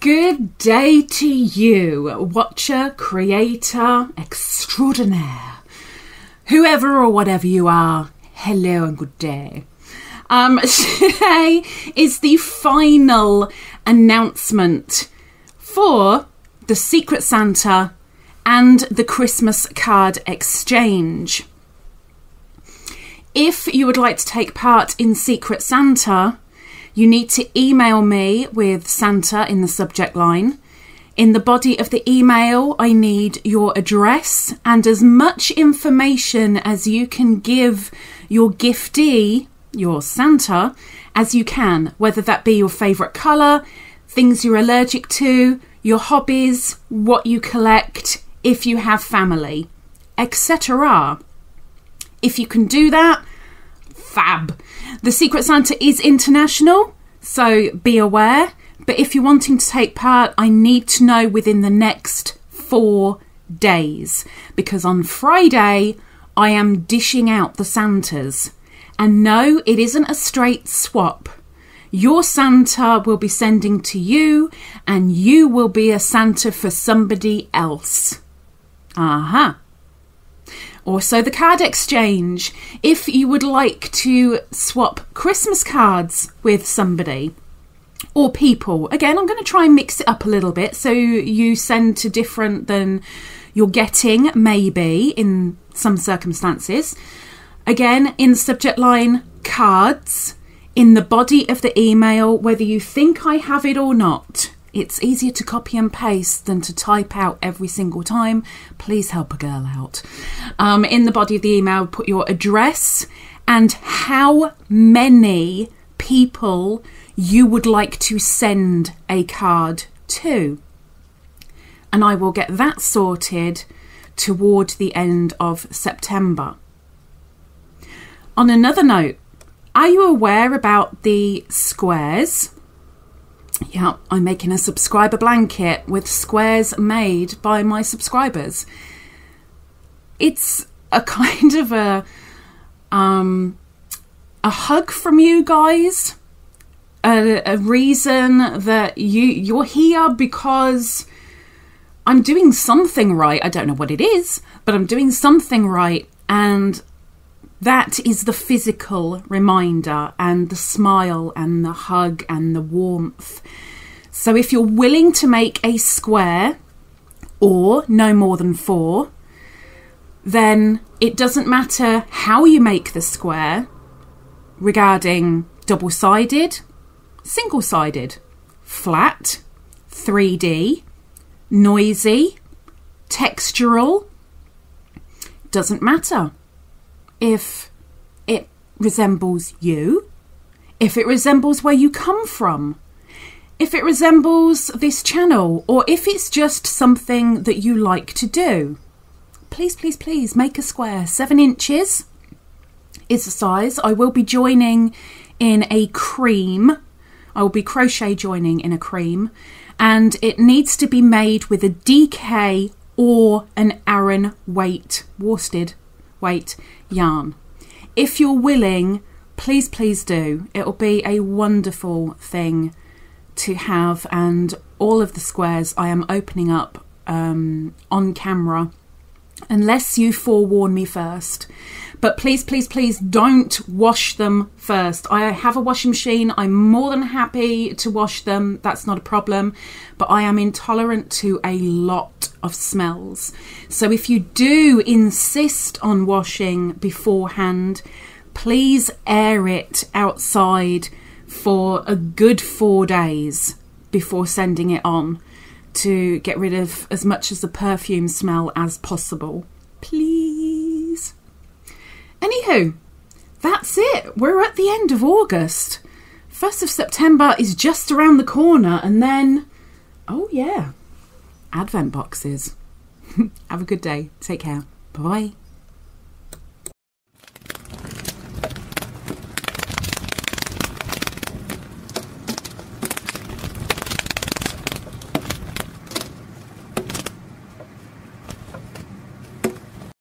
Good day to you, watcher, creator, extraordinaire, whoever or whatever you are. Hello and good day. Today is the final announcement for the Secret Santa and the Christmas card exchange. If you would like to take part in Secret Santa, you need to email me with Santa in the subject line. In the body of the email, I need your address and as much information as you can give your giftee, your Santa, as you can, whether that be your favourite colour, things you're allergic to, your hobbies, what you collect, if you have family, etc. If you can do that, fab. The Secret Santa is international, so be aware. But if you're wanting to take part, I need to know within the next 4 days. Because on Friday, I am dishing out the Santas. And no, it isn't a straight swap. Your Santa will be sending to you, and you will be a Santa for somebody else. Aha. Also the card exchange, if you would like to swap Christmas cards with somebody or people. Again, I'm going to try and mix it up a little bit so you send to different than you're getting, maybe, in some circumstances. Again, in the subject line, cards. In the body of the email, whether you think I have it or not. It's easier to copy and paste than to type out every single time. Please help a girl out. In the body of the email, put your address and how many people you would like to send a card to. And I will get that sorted toward the end of September. On another note, are you aware about the squares? Yeah, I'm making a subscriber blanket with squares made by my subscribers. It's a kind of a hug from you guys, a reason that you're here because I'm doing something right. I don't know what it is, but I'm doing something right, and that is the physical reminder and the smile and the hug and the warmth. So if you're willing to make a square or no more than 4, then it doesn't matter how you make the square regarding double-sided, single-sided, flat, 3D, noisy, textural, doesn't matter. If it resembles you, if it resembles where you come from, if it resembles this channel, or if it's just something that you like to do, please, please, please make a square. 7 inches is the size. I will be joining in a cream. I will be crochet joining in a cream, and it needs to be made with a DK or an Aran weight worsted weight yarn. If you're willing, please, please do. It'll be a wonderful thing to have, and all of the squares I am opening up on camera, unless you forewarn me first. But please, please, please don't wash them first. I have a washing machine. I'm more than happy to wash them. That's not a problem. But I am intolerant to a lot of smells. So if you do insist on washing beforehand, please air it outside for a good 4 days before sending it on to get rid of as much as the perfume smell as possible. Please. Anywho, that's it. We're at the end of August. 1st of September is just around the corner, and then, oh yeah, Advent boxes. Have a good day. Take care. Bye-bye.